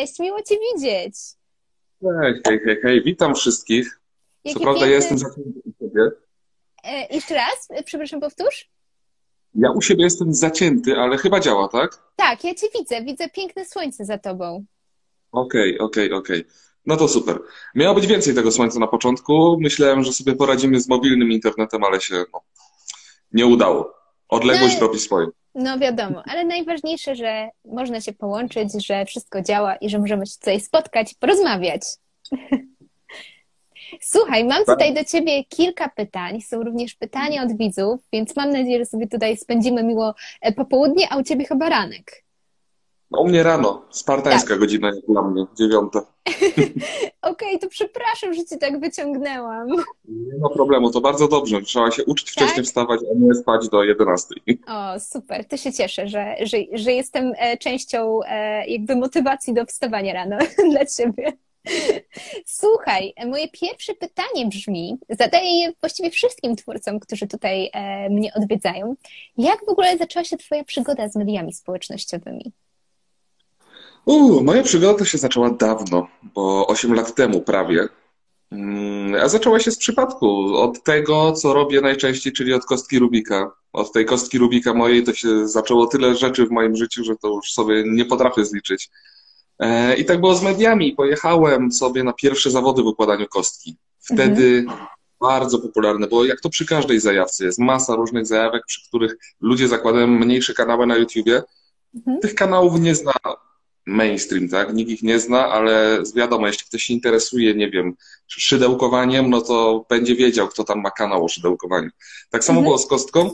Cześć, miło Cię widzieć. Hej, hej, hej, hej. Witam wszystkich. Co prawda ja jestem zacięty u Ciebie. Jeszcze raz? Przepraszam, powtórz. Ja u siebie jestem zacięty, ale chyba działa, tak? Tak, ja Cię widzę. Widzę piękne słońce za Tobą. Okej, okej, okej. No to super. Miało być więcej tego słońca na początku. Myślałem, że sobie poradzimy z mobilnym internetem, ale się nie udało. Odległość robi swoje. No wiadomo, ale najważniejsze, że można się połączyć, że wszystko działa i że możemy się tutaj spotkać, porozmawiać. Słuchaj, mam tutaj do Ciebie kilka pytań. Są również pytania od widzów, więc mam nadzieję, że sobie tutaj spędzimy miło popołudnie, a u Ciebie chyba ranek. No, u mnie rano, spartańska godzina jest dla mnie, 9:00. Okej, to przepraszam, że Cię tak wyciągnęłam. Nie ma problemu, to bardzo dobrze. Trzeba się uczyć wcześniej wstawać, a nie spać do 11:00. O, super, to się cieszę, że jestem częścią jakby motywacji do wstawania rano dla Ciebie. Słuchaj, moje pierwsze pytanie brzmi, zadaję je właściwie wszystkim twórcom, którzy tutaj mnie odwiedzają. Jak w ogóle zaczęła się Twoja przygoda z mediami społecznościowymi? Moja przygoda się zaczęła dawno, bo 8 lat temu prawie. A zaczęła się z przypadku, od tego, co robię najczęściej, czyli od kostki Rubika. Od tej kostki Rubika mojej to się zaczęło tyle rzeczy w moim życiu, że to już sobie nie potrafię zliczyć. I tak było z mediami. Pojechałem sobie na pierwsze zawody w układaniu kostki. Wtedy bardzo popularne, bo jak to przy każdej zajawce jest masa różnych zajawek, przy których ludzie zakładają mniejsze kanały na YouTubie. Tych kanałów nie zna mainstream, tak? Nikt ich nie zna, ale wiadomo, jeśli ktoś się interesuje, nie wiem, szydełkowaniem, no to będzie wiedział, kto tam ma kanał o szydełkowaniu. Tak samo było z kostką.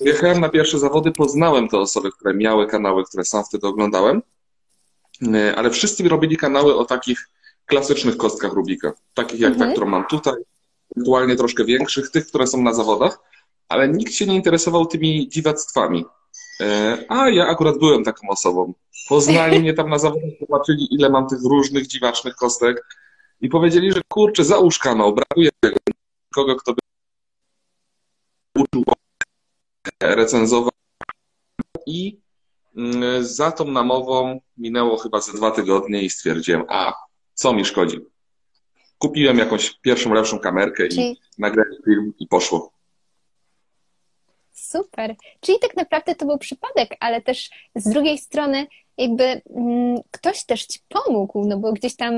Jechałem na pierwsze zawody, poznałem te osoby, które miały kanały, które sam wtedy oglądałem, ale wszyscy robili kanały o takich klasycznych kostkach Rubika, takich jak ta, którą mam tutaj, aktualnie troszkę większych, tych, które są na zawodach, ale nikt się nie interesował tymi dziwactwami. A ja akurat byłem taką osobą. Poznali mnie tam na zawodach, zobaczyli, ile mam tych różnych dziwacznych kostek i powiedzieli, że kurczę, załóż kanał, brakuje kogo, kto by uczył, recenzował. I za tą namową minęło chyba ze 2 tygodnie i stwierdziłem, co mi szkodzi. Kupiłem jakąś pierwszą lepszą kamerkę i nagrałem film i poszło. Super. Czyli tak naprawdę to był przypadek, ale też z drugiej strony jakby ktoś też Ci pomógł, no bo gdzieś tam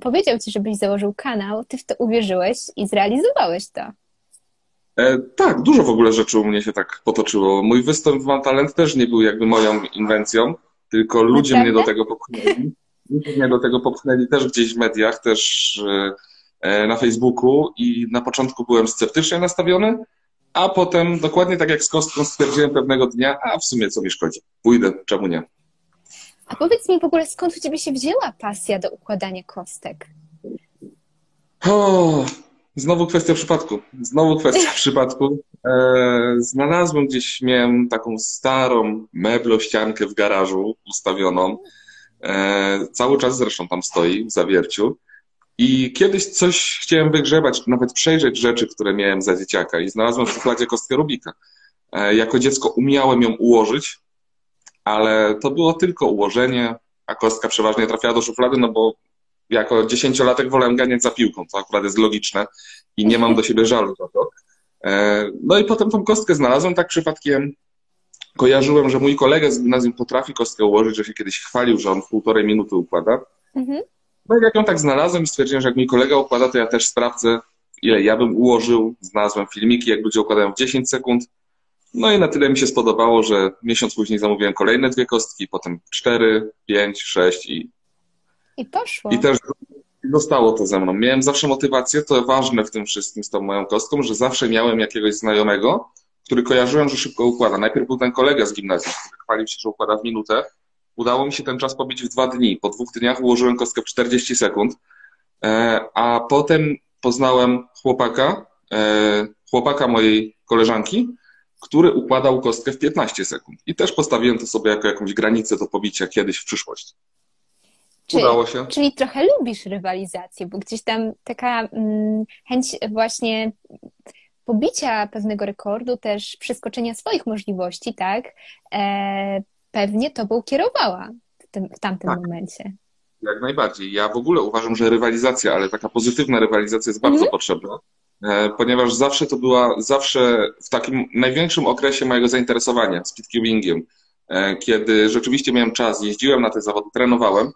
powiedział Ci, żebyś założył kanał, Ty w to uwierzyłeś i zrealizowałeś to. Tak, dużo w ogóle rzeczy u mnie się tak potoczyło. Mój występ w Mam Talent też nie był jakby moją inwencją, tylko ludzie mnie do tego popchnęli. Ludzie mnie do tego popchnęli też gdzieś w mediach, też na Facebooku i na początku byłem sceptycznie nastawiony, a potem, dokładnie tak jak z kostką, stwierdziłem pewnego dnia, w sumie co mi szkodzi, pójdę, czemu nie. A powiedz mi w ogóle, skąd u Ciebie się wzięła pasja do układania kostek? Znowu kwestia przypadku. Znalazłem gdzieś, miałem taką starą meblościankę w garażu ustawioną. Cały czas zresztą tam stoi, w Zawierciu. I kiedyś coś chciałem wygrzebać, nawet przejrzeć rzeczy, które miałem za dzieciaka i znalazłem w szufladzie kostkę Rubika. Jako dziecko umiałem ją ułożyć, ale to było tylko ułożenie, a kostka przeważnie trafiała do szuflady, no bo jako 10-latek wolałem ganiać za piłką, to akurat jest logiczne i nie mam do siebie żalu za to. No i potem tą kostkę znalazłem, tak przypadkiem kojarzyłem, że mój kolega z gimnazjum potrafi kostkę ułożyć, że się kiedyś chwalił, że on w 1,5 minuty układa. No i jak ją tak znalazłem, stwierdziłem, że jak mój kolega układa, to ja też sprawdzę, ile ja bym ułożył. Znalazłem filmiki, jak ludzie układają w 10 sekund. No i na tyle mi się spodobało, że miesiąc później zamówiłem kolejne 2 kostki, potem 4, 5, 6 i poszło. I też zostało to ze mną. Miałem zawsze motywację, to ważne w tym wszystkim z tą moją kostką, że zawsze miałem jakiegoś znajomego, który kojarzyłem, że szybko układa. Najpierw był ten kolega z gimnazjum, który chwalił się, że układa w minutę. Udało mi się ten czas pobić w 2 dni. Po 2 dniach ułożyłem kostkę w 40 sekund, a potem poznałem chłopaka mojej koleżanki, który układał kostkę w 15 sekund. I też postawiłem to sobie jako jakąś granicę do pobicia kiedyś w przyszłości. Udało się. Czyli trochę lubisz rywalizację, bo gdzieś tam taka chęć właśnie pobicia pewnego rekordu, też przeskoczenia swoich możliwości, tak? Pewnie Tobą kierowała w tamtym momencie. Jak najbardziej. Ja w ogóle uważam, że rywalizacja, ale taka pozytywna rywalizacja jest bardzo potrzebna, ponieważ zawsze to była, w takim największym okresie mojego zainteresowania speedcubingiem, kiedy rzeczywiście miałem czas, jeździłem na te zawody, trenowałem,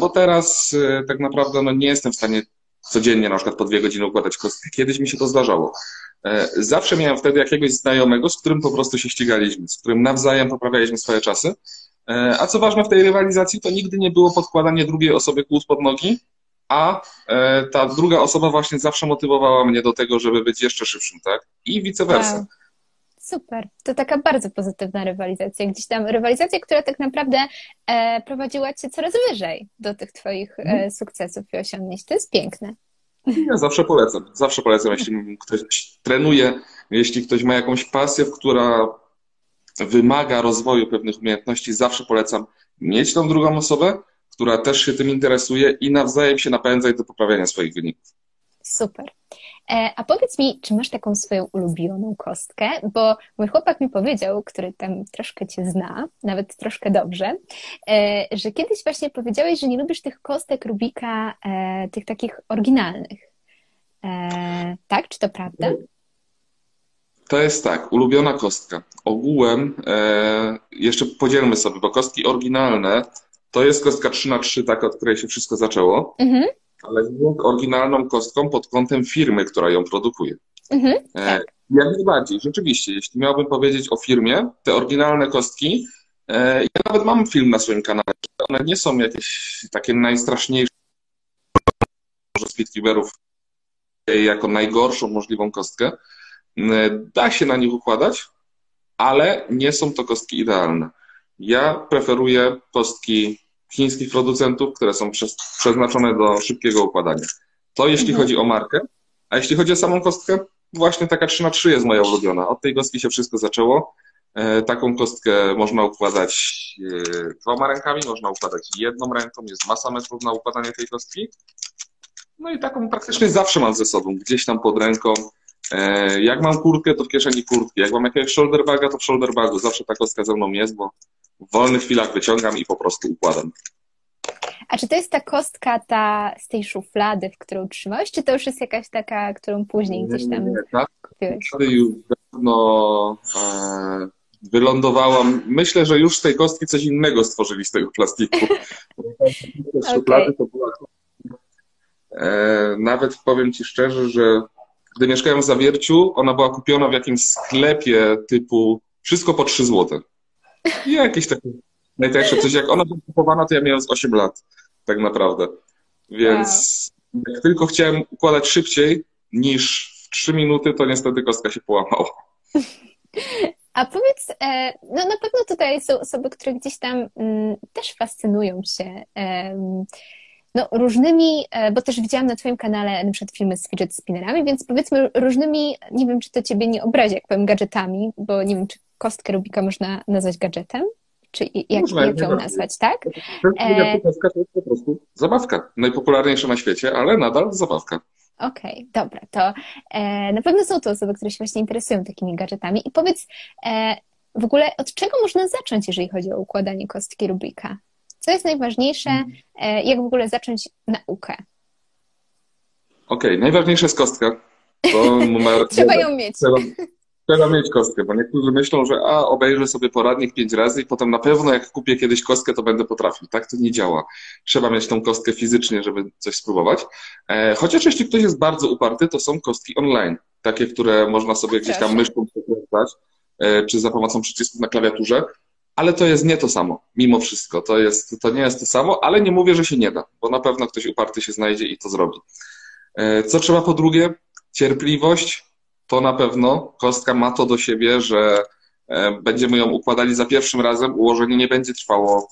bo teraz tak naprawdę no, nie jestem w stanie codziennie na przykład po 2 godziny układać kostki. Kiedyś mi się to zdarzało. Zawsze miałem wtedy jakiegoś znajomego, z którym po prostu się ścigaliśmy, z którym nawzajem poprawialiśmy swoje czasy. A co ważne w tej rywalizacji, to nigdy nie było podkładanie drugiej osobie kłód pod nogi, a ta druga osoba właśnie zawsze motywowała mnie do tego, żeby być jeszcze szybszym, tak? I vice versa. Wow. Super. To taka bardzo pozytywna rywalizacja. Gdzieś tam rywalizacja, która tak naprawdę prowadziła cię coraz wyżej do tych twoich sukcesów i osiągnięć. To jest piękne. Ja zawsze polecam. Zawsze polecam, jeśli ktoś trenuje, jeśli ktoś ma jakąś pasję, która wymaga rozwoju pewnych umiejętności, zawsze polecam mieć tą drugą osobę, która też się tym interesuje i nawzajem się napędzać do poprawiania swoich wyników. Super. A powiedz mi, czy masz taką swoją ulubioną kostkę? Bo mój chłopak mi powiedział, który tam troszkę cię zna, nawet troszkę dobrze, że kiedyś właśnie powiedziałeś, że nie lubisz tych kostek Rubika, tych takich oryginalnych. Tak? Czy to prawda? To jest tak, ulubiona kostka. Ogółem, jeszcze podzielmy sobie, bo kostki oryginalne to jest kostka 3x3, taka, od której się wszystko zaczęło, ale jest oryginalną kostką pod kątem firmy, która ją produkuje. Jak najbardziej, rzeczywiście, jeśli miałbym powiedzieć o firmie, te oryginalne kostki, ja nawet mam film na swoim kanale, one nie są jakieś takie najstraszniejsze, może speedcuberów jako najgorszą możliwą kostkę. Da się na nich układać, ale nie są to kostki idealne. Ja preferuję kostki chińskich producentów, które są przeznaczone do szybkiego układania. To jeśli chodzi o markę, a jeśli chodzi o samą kostkę, właśnie taka 3x3 jest moja ulubiona. Od tej kostki się wszystko zaczęło. Taką kostkę można układać 2 rękami, można układać 1 ręką, jest masa metodów na układanie tej kostki. No i taką praktycznie zawsze mam ze sobą, gdzieś tam pod ręką. Jak mam kurtkę, to w kieszeni kurtki. Jak mam jakiegoś shoulder baga, to w shoulder bagu. Zawsze ta kostka ze mną jest, bo w wolnych chwilach wyciągam i po prostu układam. A czy to jest ta kostka z tej szuflady, w którą trzymałeś, czy to już jest jakaś taka, którą później gdzieś tam kupiłeś? Tak, już dawno wylądowałam. Myślę, że już z tej kostki coś innego stworzyli z tego plastiku. Z szuflady to była... Nawet powiem ci szczerze, że gdy mieszkałem w Zawierciu, ona była kupiona w jakimś sklepie typu wszystko po 3 zł. I jakieś takie najtańsze coś. Jak ona była kupowana, to ja miałem z 8 lat tak naprawdę. Więc jak tylko chciałem układać szybciej niż w 3 minuty, to niestety kostka się połamała. A powiedz, no na pewno tutaj są osoby, które gdzieś tam też fascynują się no, różnymi, bo też widziałam na twoim kanale na przykład filmy z fidget spinnerami, więc powiedzmy różnymi, nie wiem, czy to ciebie nie obrazi, jak powiem, gadżetami, bo nie wiem, czy kostkę Rubika można nazwać gadżetem, czy jak ją nazwać, tak? Kostka to jest po prostu zabawka, najpopularniejsza na świecie, ale nadal zabawka. Okej, dobra, to na pewno są to osoby, które się właśnie interesują takimi gadżetami i powiedz w ogóle od czego można zacząć, jeżeli chodzi o układanie kostki Rubika? Co jest najważniejsze, jak w ogóle zacząć naukę? Okej, najważniejsza jest kostka. To numer trzeba ją mieć. Trzeba mieć kostkę, bo niektórzy myślą, że obejrzę sobie poradnik 5 razy i potem na pewno jak kupię kiedyś kostkę, to będę potrafił. Tak to nie działa. Trzeba mieć tą kostkę fizycznie, żeby coś spróbować. Chociaż jeśli ktoś jest bardzo uparty, to są kostki online. Takie, które można sobie gdzieś tam myszką przekręcać, czy za pomocą przycisków na klawiaturze. Ale to jest nie to samo, mimo wszystko. To nie jest to samo, ale nie mówię, że się nie da, bo na pewno ktoś uparty się znajdzie i to zrobi. Co trzeba po drugie? Cierpliwość. To na pewno kostka ma to do siebie, że będziemy ją układali za pierwszym razem. Ułożenie nie będzie trwało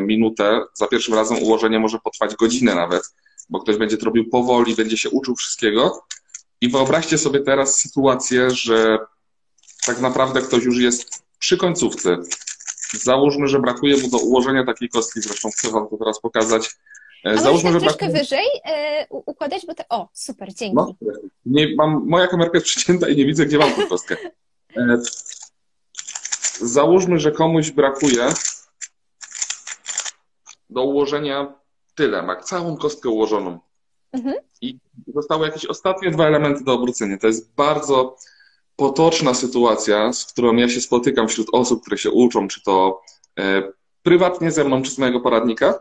minutę. Za pierwszym razem ułożenie może potrwać godzinę nawet, bo ktoś będzie to robił powoli, będzie się uczył wszystkiego. I wyobraźcie sobie teraz sytuację, że tak naprawdę ktoś już jest przy końcówce. Załóżmy, że brakuje mu do ułożenia takiej kostki, zresztą chcę wam to teraz pokazać. Załóżmy, że troszkę wyżej układać, bo to... O, super, dzięki. No, moja kamerka jest przycięta i nie widzę, gdzie mam tą kostkę. Załóżmy, że komuś brakuje do ułożenia tyle, ma całą kostkę ułożoną. Mhm. I zostały jakieś ostatnie dwa elementy do obrócenia. To jest bardzo potoczna sytuacja, z którą ja się spotykam wśród osób, które się uczą, czy to prywatnie ze mną, czy z mojego poradnika,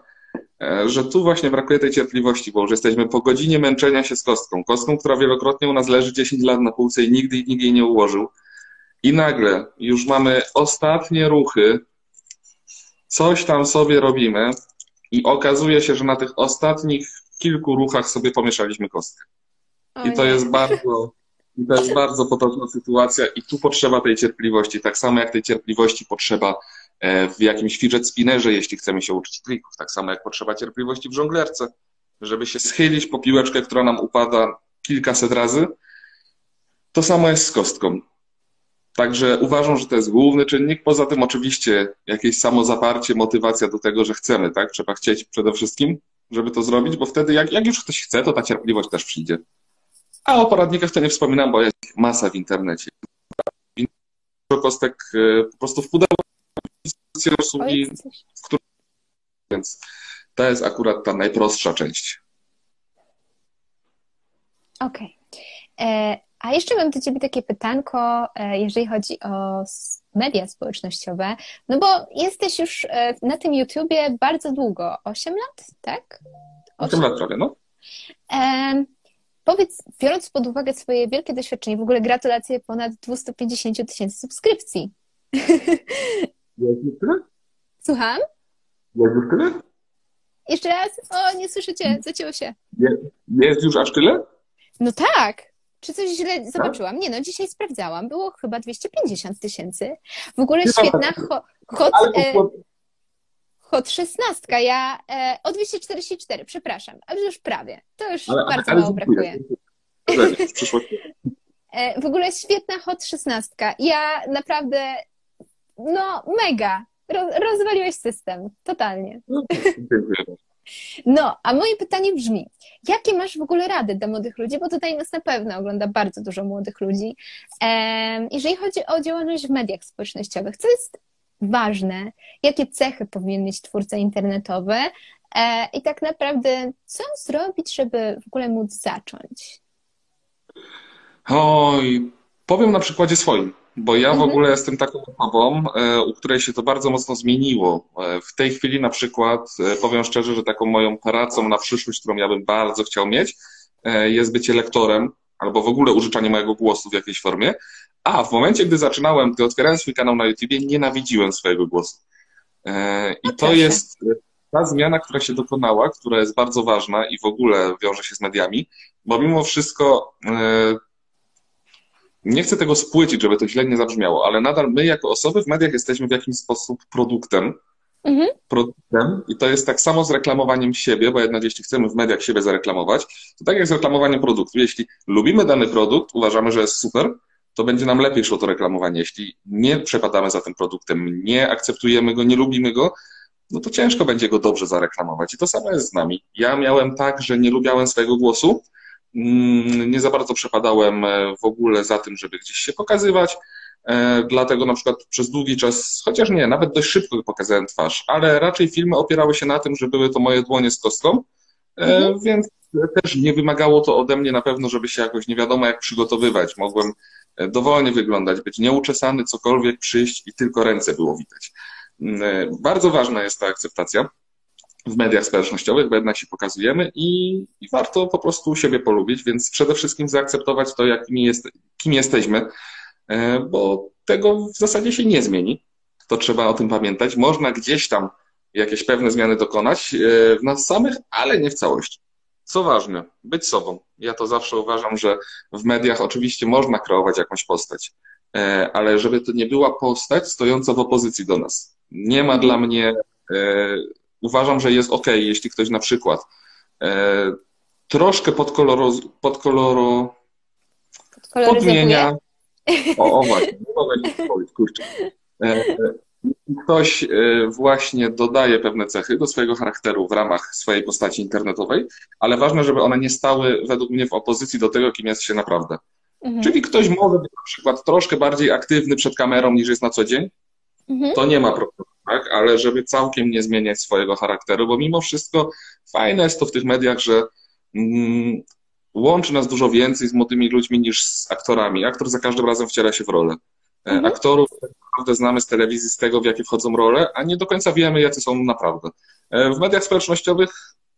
że tu właśnie brakuje tej cierpliwości, bo już jesteśmy po godzinie męczenia się z kostką. Kostką, która wielokrotnie u nas leży 10 lat na półce i nigdy nikt jej nie ułożył. I nagle już mamy ostatnie ruchy, coś tam sobie robimy i okazuje się, że na tych ostatnich kilku ruchach sobie pomieszaliśmy kostkę. I to jest bardzo... I to jest bardzo potoczna sytuacja i tu potrzeba tej cierpliwości, tak samo jak tej cierpliwości potrzeba w jakimś fidget spinnerze, jeśli chcemy się uczyć trików, tak samo jak potrzeba cierpliwości w żonglerce, żeby się schylić po piłeczkę, która nam upada kilkaset razy. To samo jest z kostką. Także uważam, że to jest główny czynnik. Poza tym oczywiście jakieś samozaparcie, motywacja do tego, że chcemy, tak? Trzeba chcieć przede wszystkim, żeby to zrobić, bo wtedy jak już ktoś chce, to ta cierpliwość też przyjdzie. A o poradnikach to nie wspominam, bo jest masa w internecie. Dużo kostek po prostu w pudełku, usługi, w których... Więc to jest akurat ta najprostsza część. Okej. A jeszcze mam do ciebie takie pytanko, jeżeli chodzi o media społecznościowe, no bo jesteś już na tym YouTubie bardzo długo, 8 lat, tak? 8 lat prawie, no. Powiedz, biorąc pod uwagę swoje wielkie doświadczenie, w ogóle gratulacje ponad 250 tysięcy subskrypcji. Jest już tyle? Słucham? Jest już tyle? Jeszcze raz? O, nie słyszycie, zacięło się. Jest już aż tyle? No tak. Czy coś źle zobaczyłam? Nie no, dzisiaj sprawdzałam. Było chyba 250 tysięcy. W ogóle świetna Hot 16, ja o 244, przepraszam, ale już prawie. To już bardzo mało brakuje. W ogóle świetna Hot 16. Ja naprawdę, no mega, rozwaliłeś system, totalnie. No, a moje pytanie brzmi, jakie masz w ogóle rady dla młodych ludzi, bo tutaj nas na pewno ogląda bardzo dużo młodych ludzi, jeżeli chodzi o działalność w mediach społecznościowych, co jest ważne, jakie cechy powinien mieć twórca internetowy i tak naprawdę co zrobić, żeby w ogóle móc zacząć? Oj, powiem na przykładzie swoim, bo ja w ogóle jestem taką osobą, u której się to bardzo mocno zmieniło. W tej chwili na przykład, powiem szczerze, że taką moją pracą na przyszłość, którą ja bym bardzo chciał mieć, jest bycie lektorem albo w ogóle użyczanie mojego głosu w jakiejś formie. A w momencie, gdy zaczynałem, gdy otwierałem swój kanał na YouTubie, nienawidziłem swojego głosu. I to jest ta zmiana, która się dokonała, która jest bardzo ważna i w ogóle wiąże się z mediami, bo mimo wszystko nie chcę tego spłycić, żeby to źle nie zabrzmiało, ale nadal my jako osoby w mediach jesteśmy w jakiś sposób produktem. Produktem i to jest tak samo z reklamowaniem siebie, bo jednak jeśli chcemy w mediach siebie zareklamować, to tak jak z reklamowaniem produktu. Jeśli lubimy dany produkt, uważamy, że jest super, to będzie nam lepiej szło to reklamowanie. Jeśli nie przepadamy za tym produktem, nie akceptujemy go, nie lubimy go, no to ciężko będzie go dobrze zareklamować. I to samo jest z nami. Ja miałem tak, że nie lubiałem swojego głosu, nie za bardzo przepadałem w ogóle za tym, żeby gdzieś się pokazywać, dlatego na przykład przez długi czas, chociaż nie, nawet dość szybko pokazałem twarz, ale raczej filmy opierały się na tym, że były to moje dłonie z kostką, więc też nie wymagało to ode mnie na pewno, żeby się jakoś nie wiadomo jak przygotowywać. Mogłem dowolnie wyglądać, być nieuczesany, cokolwiek przyjść i tylko ręce było widać. Bardzo ważna jest ta akceptacja w mediach społecznościowych, bo jednak się pokazujemy i warto po prostu siebie polubić, więc przede wszystkim zaakceptować to, kim jesteśmy, bo tego w zasadzie się nie zmieni. To trzeba o tym pamiętać. Można gdzieś tam jakieś pewne zmiany dokonać w nas samych, ale nie w całości. Co ważne, być sobą. Ja to zawsze uważam, że w mediach oczywiście można kreować jakąś postać, ale żeby to nie była postać stojąca w opozycji do nas. Nie ma dla mnie... Uważam, że jest okej, jeśli ktoś na przykład troszkę podmienia... O właśnie, kurczę. Ktoś właśnie dodaje pewne cechy do swojego charakteru w ramach swojej postaci internetowej, ale ważne, żeby one nie stały według mnie w opozycji do tego, kim jest się naprawdę. Czyli ktoś może być na przykład troszkę bardziej aktywny przed kamerą niż jest na co dzień, to nie ma problemu. tak? Ale żeby całkiem nie zmieniać swojego charakteru, bo mimo wszystko fajne jest to w tych mediach, że łączy nas dużo więcej z młodymi ludźmi niż z aktorami. Aktor za każdym razem wciela się w rolę. Aktorów naprawdę znamy z telewizji, z tego, w jakie wchodzą role, a nie do końca wiemy, jacy są naprawdę. W mediach społecznościowych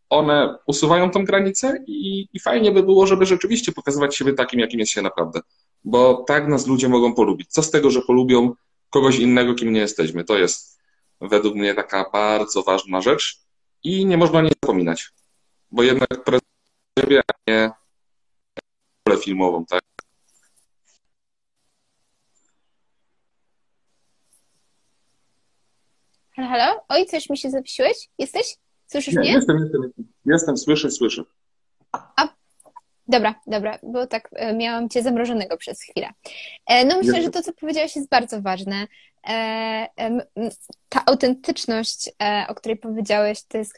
one usuwają tą granicę i fajnie by było, żeby rzeczywiście pokazywać siebie takim, jakim jest się naprawdę. Bo tak nas ludzie mogą polubić. Co z tego, że polubią kogoś innego, kim nie jesteśmy? To jest według mnie taka bardzo ważna rzecz i nie można nie zapominać. Bo jednak prezentujesz siebie, a nie rolę filmową, tak? Halo, halo? Oj, coś mi się zapisałeś? Jesteś? Słyszysz mnie? Jestem, słyszę. A, dobra, bo tak miałam cię zamrożonego przez chwilę. No myślę, że to, co powiedziałaś, jest bardzo ważne. Ta autentyczność, o której powiedziałeś, to jest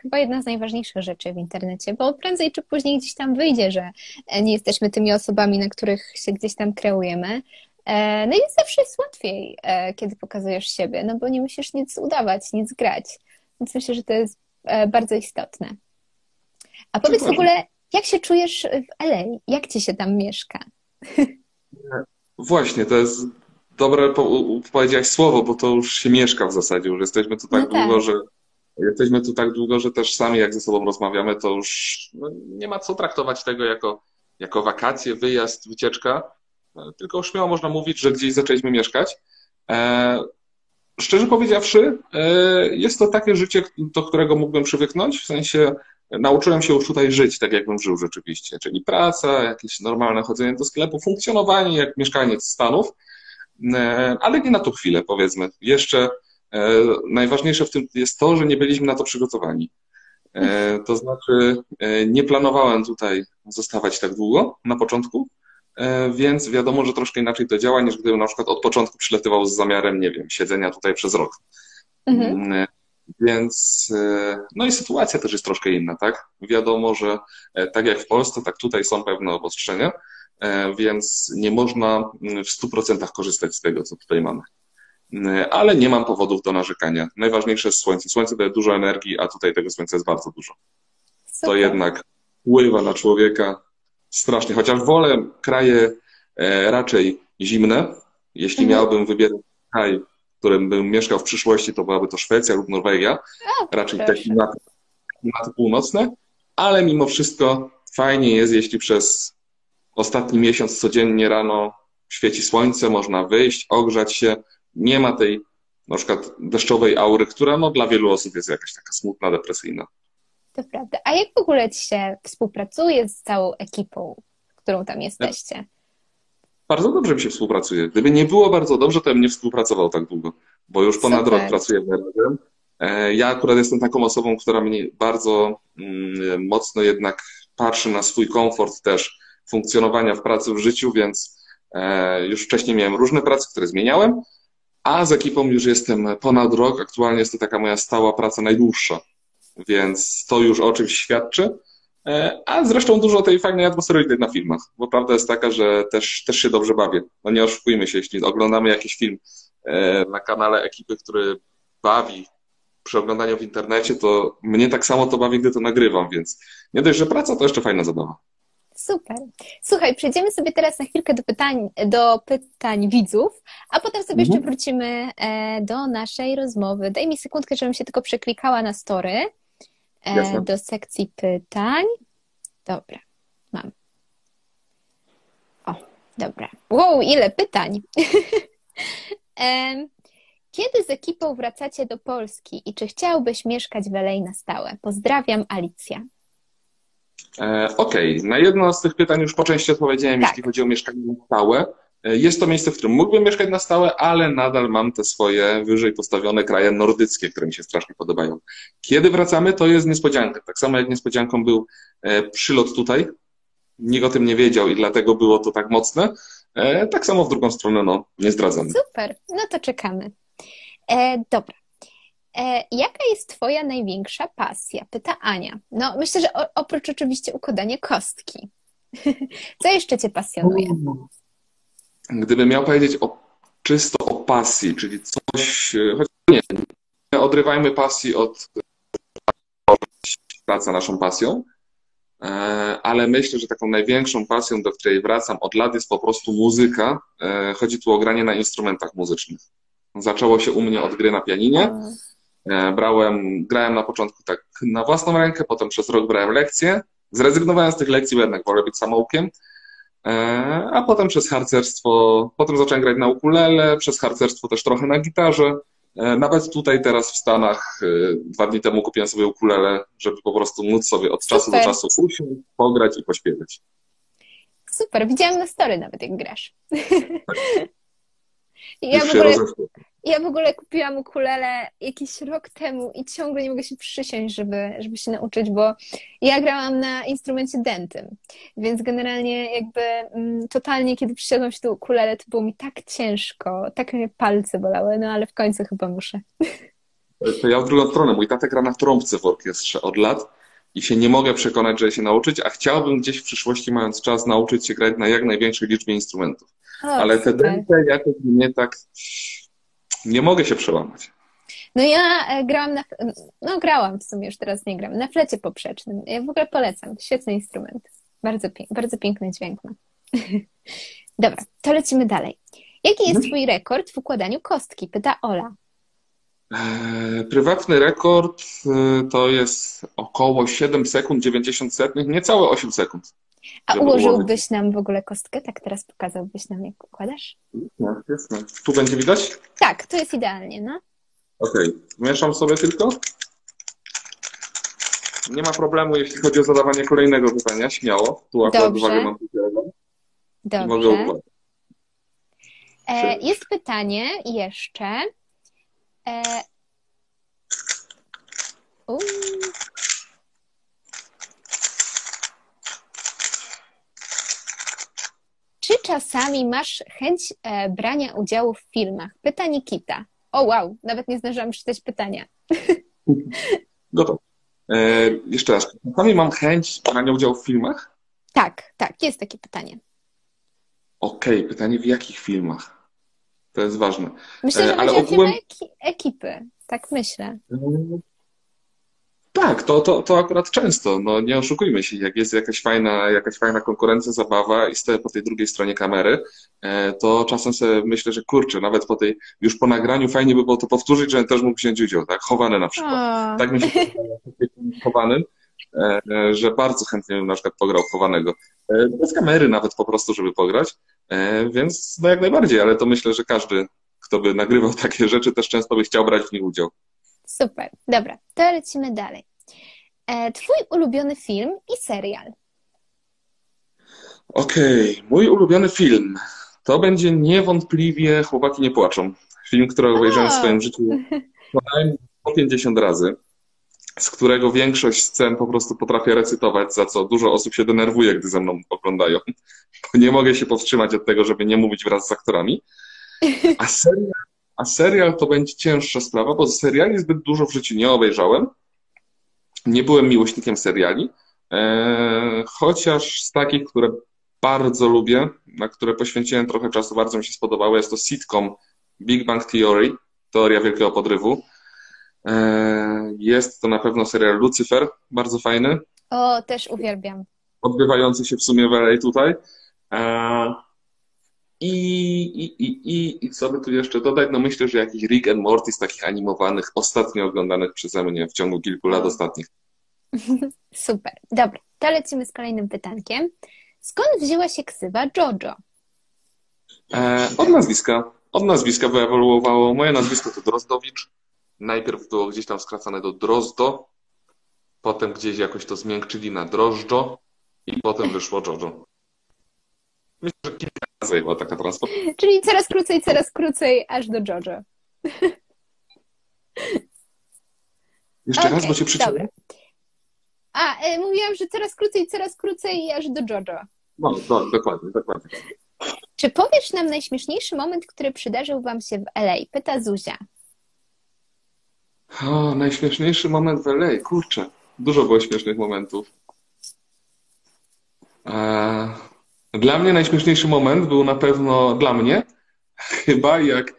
chyba jedna z najważniejszych rzeczy w internecie, bo prędzej czy później gdzieś tam wyjdzie, że nie jesteśmy tymi osobami, na których się gdzieś tam kreujemy. No i zawsze jest łatwiej, kiedy pokazujesz siebie, no bo nie musisz nic udawać, nic grać. Więc myślę, że to jest bardzo istotne. A powiedz w ogóle, jak się czujesz w LA? Jak ci się tam mieszka? Właśnie, to jest dobre, powiedziałaś słowo, bo to już się mieszka w zasadzie. Już jesteśmy tu tak długo, że też sami jak ze sobą rozmawiamy, to już nie ma co traktować tego jako wakacje, wyjazd, wycieczka. Tylko już śmiało można mówić, że gdzieś zaczęliśmy mieszkać. Szczerze powiedziawszy, jest to takie życie, do którego mógłbym przywyknąć, w sensie nauczyłem się już tutaj żyć tak, jakbym żył rzeczywiście, czyli praca, jakieś normalne chodzenie do sklepu, funkcjonowanie jak mieszkaniec Stanów, ale nie na tą chwilę, powiedzmy. Jeszcze najważniejsze w tym jest to, że nie byliśmy na to przygotowani. To znaczy nie planowałem tutaj zostawać tak długo na początku, więc wiadomo, że troszkę inaczej to działa, niż gdybym na przykład od początku przylatywał z zamiarem, nie wiem, siedzenia tutaj przez rok. Mhm. Więc, no i sytuacja też jest troszkę inna, tak? Wiadomo, że tak jak w Polsce, tak tutaj są pewne obostrzenia, więc nie można w 100% korzystać z tego, co tutaj mamy. Ale nie mam powodów do narzekania. Najważniejsze jest słońce. Słońce daje dużo energii, a tutaj tego słońca jest bardzo dużo. Super. To jednak wpływa na człowieka strasznie, chociaż wolę kraje raczej zimne. Jeśli miałbym wybierać kraj, w którym bym mieszkał w przyszłości, to byłaby to Szwecja lub Norwegia. Raczej te klimaty północne, ale mimo wszystko fajnie jest, jeśli przez ostatni miesiąc codziennie rano świeci słońce, można wyjść, ogrzać się. Nie ma tej na przykład deszczowej aury, która no, dla wielu osób jest jakaś taka smutna, depresyjna. To prawda. A jak w ogóle ci się współpracuje z całą ekipą, którą tam jesteście? Bardzo dobrze mi się współpracuje. Gdyby nie było bardzo dobrze, to bym nie współpracował tak długo, bo już ponad rok pracuję razem. Ja akurat jestem taką osobą, która mnie bardzo mocno jednak patrzy na swój komfort też funkcjonowania w pracy, w życiu, więc już wcześniej miałem różne prace, które zmieniałem, a z ekipą już jestem ponad rok. Aktualnie jest to taka moja stała praca najdłuższa. Więc to już o czymś świadczy, a zresztą dużo tej fajnej atmosfery widać na filmach, bo prawda jest taka, że też się dobrze bawię. No nie oszukujmy się, jeśli oglądamy jakiś film na kanale ekipy, który bawi przy oglądaniu w internecie, to mnie tak samo to bawi, gdy to nagrywam, więc nie dość, że praca, to jeszcze fajna zabawa. Super. Słuchaj, przejdziemy sobie teraz na chwilkę do pytań widzów, a potem sobie jeszcze wrócimy do naszej rozmowy. Daj mi sekundkę, żebym się tylko przeklikała na story. Do sekcji pytań. Dobra, mam. O, dobra. Wow, ile pytań! Kiedy z ekipą wracacie do Polski i czy chciałbyś mieszkać w LA na stałe? Pozdrawiam, Alicja. Okej, na jedno z tych pytań już po części odpowiedziałem, jeśli chodzi o mieszkanie na stałe. Jest to miejsce, w którym mógłbym mieszkać na stałe, ale nadal mam te swoje wyżej postawione kraje nordyckie, które mi się strasznie podobają. Kiedy wracamy, to jest niespodzianka. Tak samo jak niespodzianką był przylot tutaj. Nikt o tym nie wiedział i dlatego było to tak mocne. Tak samo w drugą stronę, no, nie zdradzamy. Super, no to czekamy. Dobra. Jaka jest twoja największa pasja? Pyta Ania. No, myślę, że oprócz oczywiście układania kostki. Co jeszcze cię pasjonuje? Gdybym miał powiedzieć czysto o pasji, czyli co coś, choć nie, nie odrywajmy pasji od praca naszą pasją, ale myślę, że taką największą pasją, do której wracam od lat, jest po prostu muzyka. Chodzi tu o granie na instrumentach muzycznych. Zaczęło się u mnie od gry na pianinie. Grałem na początku tak na własną rękę, potem przez rok brałem lekcje. Zrezygnowałem z tych lekcji, bo jednak wolę być samoukiem. A potem przez harcerstwo, potem zacząłem grać na ukulele, przez harcerstwo też trochę na gitarze. Nawet tutaj teraz w Stanach 2 dni temu kupiłem sobie ukulele, żeby po prostu móc sobie od czasu do czasu usiąść, pograć i pośpiewać. Super, widziałam na story nawet, jak grasz. Tak. Ja w ogóle kupiłam ukulele jakiś rok temu i ciągle nie mogę się przysiąść, żeby się nauczyć, bo ja grałam na instrumencie dętym, więc generalnie jakby totalnie, kiedy przysiadłam się do ukulele, to było mi tak ciężko, tak mnie palce bolały, no ale w końcu chyba muszę. To ja w drugą stronę, mój tata gra na trąbce w orkiestrze od lat i się nie mogę przekonać, żeby się nauczyć, a chciałbym gdzieś w przyszłości, mając czas, nauczyć się grać na jak największej liczbie instrumentów. O, ale te dęty jakoś mnie tak... Nie mogę się przełamać. No ja grałam w sumie, już teraz nie gram, na flecie poprzecznym. Ja w ogóle polecam, świetny instrument. Bardzo piękny dźwięk ma. Dobra, to lecimy dalej. Jaki jest twój rekord w układaniu kostki? Pyta Ola. Prywatny rekord to jest około 7 sekund, 90 setnych, niecałe 8 sekund. A ułożyłbyś nam w ogóle kostkę? Tak teraz pokazałbyś nam, jak układasz? No, jasne. Tu będzie widać? Tak, tu jest idealnie, no. Okej, mieszam sobie tylko. Nie ma problemu, jeśli chodzi o zadawanie kolejnego pytania, śmiało. Tu akurat uwagę mam wydzielone. Dobrze. Mogę układać. Jest pytanie jeszcze. Czy czasami masz chęć brania udziału w filmach? Pyta Nikita. O wow, nawet nie zdążyłam przeczytać pytania. Gotowe. Jeszcze raz. Czasami mam chęć brania udziału w filmach? Tak, tak. Jest takie pytanie. Okej, pytanie w jakich filmach? To jest ważne. Myślę, że ale ogółem... ekipy. Tak myślę. Tak, to akurat często, no nie oszukujmy się, jak jest jakaś fajna konkurencja, zabawa i stoję po tej drugiej stronie kamery, to czasem sobie myślę, że kurczę, nawet po tej, już po nagraniu fajnie by było to powtórzyć, żebym też mógł wziąć udział, tak, chowany na przykład. O. Tak mi się chowanym, że bardzo chętnie bym na przykład pograł chowanego. Bez kamery nawet po prostu, żeby pograć, więc no jak najbardziej, ale to myślę, że każdy, kto by nagrywał takie rzeczy, też często by chciał brać w nich udział. Super, dobra, to lecimy dalej. Twój ulubiony film i serial? Okej, mój ulubiony film to będzie niewątpliwie Chłopaki nie płaczą. Film, który obejrzałem w swoim życiu co najmniej 150 razy, z którego większość scen po prostu potrafię recytować, za co dużo osób się denerwuje, gdy ze mną oglądają, bo nie mogę się powstrzymać od tego, żeby nie mówić wraz z aktorami. A serial to będzie cięższa sprawa, bo seriali zbyt dużo w życiu nie obejrzałem. Nie byłem miłośnikiem seriali, chociaż z takich, które bardzo lubię, na które poświęciłem trochę czasu, bardzo mi się spodobały, jest to sitcom Big Bang Theory, Teoria Wielkiego Podrywu. Jest to na pewno serial Lucifer, bardzo fajny. O, też uwielbiam. Odbywający się w sumie w LA tutaj. I co by tu jeszcze dodać? No myślę, że jakiś Rick and Morty z takich animowanych, ostatnio oglądanych przeze mnie w ciągu kilku lat ostatnich. Super, dobra. To lecimy z kolejnym pytankiem. Skąd wzięła się ksywa Dżodżo? Od nazwiska. Od nazwiska wyewoluowało. Moje nazwisko to Drozdowicz. Najpierw było gdzieś tam skracane do Drozdo, potem gdzieś jakoś to zmiękczyli na Drozdżo i potem wyszło Dżodżo. Myślę, że kilka razy była taka transformacja. Czyli coraz krócej, aż do Dżodżo. Jeszcze raz, bo się przyczyniłem. A, mówiłam, że coraz krócej, aż do Dżodżo. No, dokładnie. Czy powiesz nam najśmieszniejszy moment, który przydarzył wam się w LA? Pyta Zuzia. O, najśmieszniejszy moment w LA. Kurczę, dużo było śmiesznych momentów. Dla mnie najśmieszniejszy moment był na pewno, chyba jak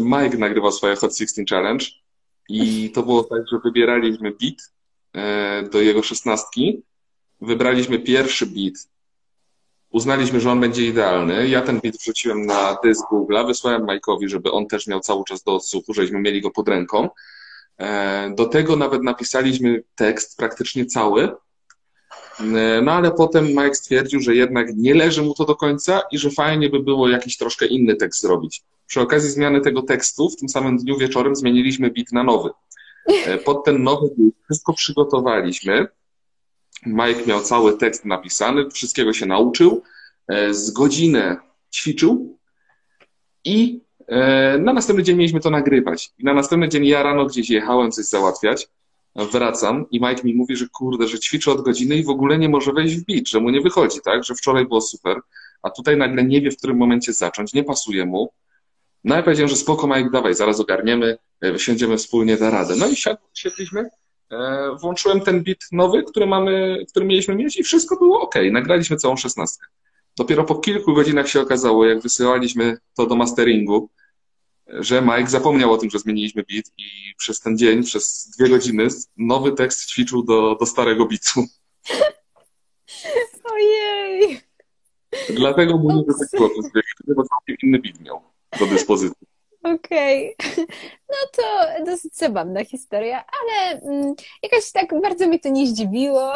Majk nagrywał swoje Hot Sixteen Challenge i to było tak, że wybieraliśmy beat do jego 16. Wybraliśmy pierwszy beat. Uznaliśmy, że on będzie idealny. Ja ten beat wrzuciłem na dysk Google'a, wysłałem Majkowi, żeby on też miał cały czas do odsłuchu, żeśmy mieli go pod ręką. Do tego nawet napisaliśmy tekst praktycznie cały, no ale potem Majk stwierdził, że jednak nie leży mu to do końca i że fajnie by było jakiś troszkę inny tekst zrobić. Przy okazji zmiany tego tekstu w tym samym dniu wieczorem zmieniliśmy beat na nowy. Pod ten nowy beat wszystko przygotowaliśmy. Majk miał cały tekst napisany, wszystkiego się nauczył, z godzinę ćwiczył i na następny dzień mieliśmy to nagrywać. I na następny dzień ja rano gdzieś jechałem coś załatwiać, wracam i Majk mi mówi, że kurde, że ćwiczy od godziny i w ogóle nie może wejść w beat, że mu nie wychodzi, tak? Że wczoraj było super, a tutaj nagle nie wie, w którym momencie zacząć, nie pasuje mu. No i powiedziałem, że spoko, Majk, dawaj, zaraz ogarniemy, siądziemy wspólnie, da radę. No i siedliśmy. Włączyłem ten beat nowy, który mieliśmy mieć i wszystko było ok. Nagraliśmy całą 16. Dopiero po kilku godzinach się okazało, jak wysyłaliśmy to do masteringu, że Mike zapomniał o tym, że zmieniliśmy beat i przez ten dzień, przez 2 godziny nowy tekst ćwiczył do starego beatu. Ojej! Dlatego mu nie wyszło, bo całkiem inny beat miał do dyspozycji. Okej, no to dosyć zabawna historia, ale jakoś tak bardzo mnie to nie zdziwiło,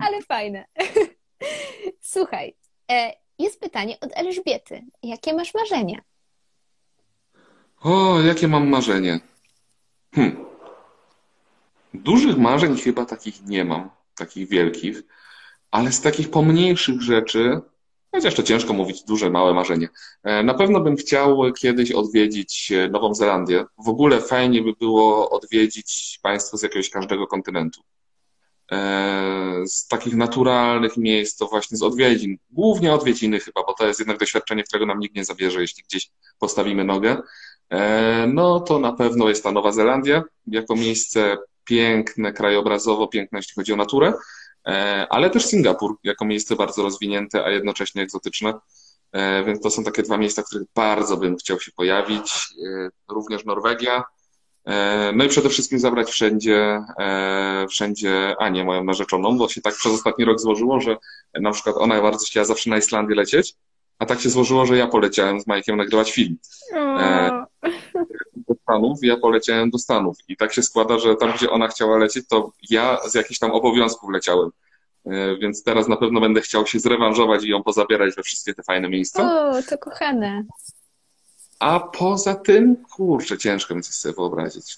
ale fajne. Słuchaj, jest pytanie od Elżbiety. Jakie masz marzenia? O, jakie mam marzenie? Dużych marzeń chyba takich nie mam, takich wielkich, ale z takich pomniejszych rzeczy... Chociaż to ciężko mówić, duże, małe marzenie. Na pewno bym chciał kiedyś odwiedzić Nową Zelandię. W ogóle fajnie by było odwiedzić państwo z jakiegoś każdego kontynentu. Z takich naturalnych miejsc, to właśnie z odwiedzin. Głównie odwiedziny chyba, bo to jest jednak doświadczenie, którego nam nikt nie zabierze, jeśli gdzieś postawimy nogę. No to na pewno jest ta Nowa Zelandia, jako miejsce piękne, krajobrazowo piękne, jeśli chodzi o naturę. Ale też Singapur, jako miejsce bardzo rozwinięte, a jednocześnie egzotyczne. Więc to są takie 2 miejsca, w których bardzo bym chciał się pojawić. Również Norwegia. No i przede wszystkim zabrać wszędzie Anię, moją narzeczoną, bo się tak przez ostatni rok złożyło, że na przykład ona bardzo chciała zawsze na Islandię lecieć, a tak się złożyło, że ja poleciałem z Majkiem nagrywać film. Do Stanów, ja poleciałem do Stanów i tak się składa, że tam, gdzie ona chciała lecieć, to ja z jakichś tam obowiązków leciałem, więc teraz na pewno będę chciał się zrewanżować i ją pozabierać we wszystkie te fajne miejsca. O, to kochane. A poza tym, kurczę, ciężko mi coś sobie wyobrazić.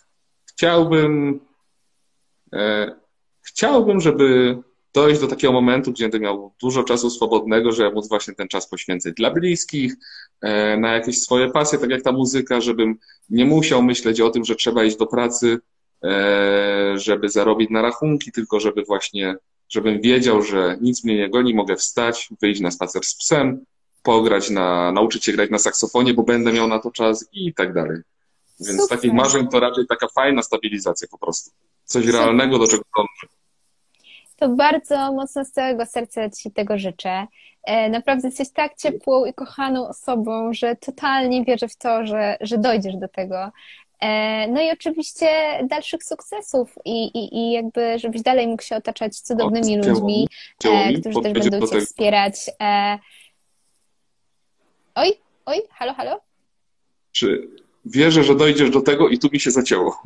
Chciałbym, żeby dojść do takiego momentu, gdzie będę miał dużo czasu swobodnego, żeby móc właśnie ten czas poświęcać dla bliskich, na jakieś swoje pasje, tak jak ta muzyka, żebym nie musiał myśleć o tym, że trzeba iść do pracy, żeby zarobić na rachunki, tylko żeby właśnie, żebym wiedział, że nic mnie nie goni, mogę wstać, wyjść na spacer z psem, nauczyć się grać na saksofonie, bo będę miał na to czas i tak dalej. Więc z takich marzeń to raczej taka fajna stabilizacja po prostu. Coś realnego, do czego dążę. To bardzo mocno z całego serca Ci tego życzę. Naprawdę jesteś tak ciepłą i kochaną osobą, że totalnie wierzę w to, że dojdziesz do tego. No i oczywiście dalszych sukcesów i jakby, żebyś dalej mógł się otaczać cudownymi ludźmi, którzy też będą Cię wspierać. Oj, halo? Czy wierzę, że dojdziesz do tego i tu mi się zacięło?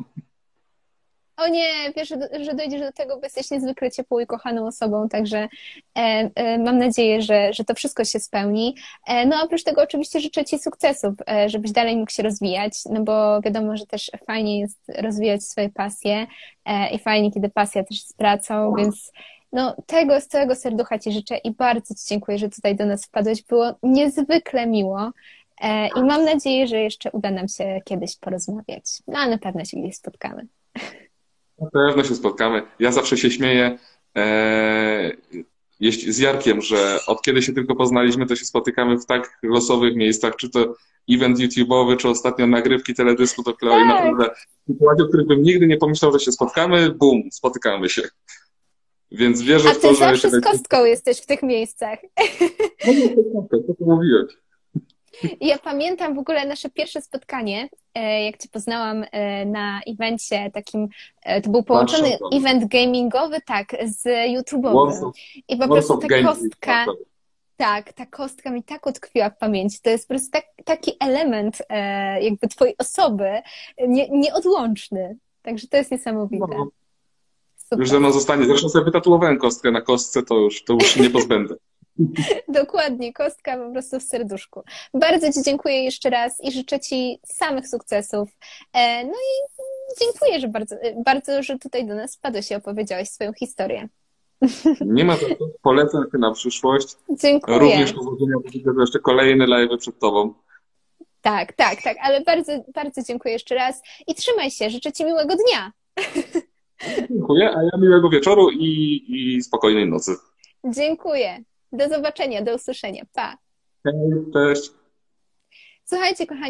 O nie, wiesz, że dojdziesz do tego, bo jesteś niezwykle ciepłą i kochaną osobą, także mam nadzieję, że to wszystko się spełni. No a oprócz tego oczywiście życzę Ci sukcesów, żebyś dalej mógł się rozwijać, no bo wiadomo, że też fajnie jest rozwijać swoje pasje i fajnie, kiedy pasja też jest pracą, więc no tego z całego serducha Ci życzę i bardzo Ci dziękuję, że tutaj do nas wpadłeś. Było niezwykle miło i mam nadzieję, że jeszcze uda nam się kiedyś porozmawiać. No ale na pewno się gdzieś spotkamy. Na pewno się spotkamy. Ja zawsze się śmieję z Jarkiem, że od kiedy się tylko poznaliśmy, to się spotykamy w tak losowych miejscach, czy to event YouTube'owy, czy ostatnio nagrywki teledysku do Kleo i naprawdę sytuacji, o których bym nigdy nie pomyślał, że się spotkamy, bum, spotykamy się. Więc wierzę w to, że... A ty zawsze z Kostką jesteś w tych miejscach. No, to mówiłeś. Ja pamiętam w ogóle nasze pierwsze spotkanie, jak Cię poznałam na evencie takim, to był połączony event gamingowy, tak, z YouTube'owym. I po prostu ta kostka, tak, ta kostka mi tak utkwiła w pamięci. To jest po prostu taki element jakby Twojej osoby, nieodłączny. Także to jest niesamowite. No. Już ze mną zostanie. Zresztą sobie wytatuowałem kostkę na kostce, to już nie pozbędę. Dokładnie, kostka po prostu w serduszku. Bardzo Ci dziękuję jeszcze raz i życzę Ci samych sukcesów. No i dziękuję, że bardzo, że tutaj do nas wpadłeś i opowiedziałeś swoją historię. Nie ma za to. Polecam Cię na przyszłość. Dziękuję. Również powodzenia, bo jeszcze kolejne live'y przed Tobą. Tak, ale bardzo, bardzo dziękuję jeszcze raz i trzymaj się, życzę Ci miłego dnia. Dziękuję, a ja miłego wieczoru i spokojnej nocy. Dziękuję. Do zobaczenia, do usłyszenia. Pa! Cześć! Słuchajcie, kochani.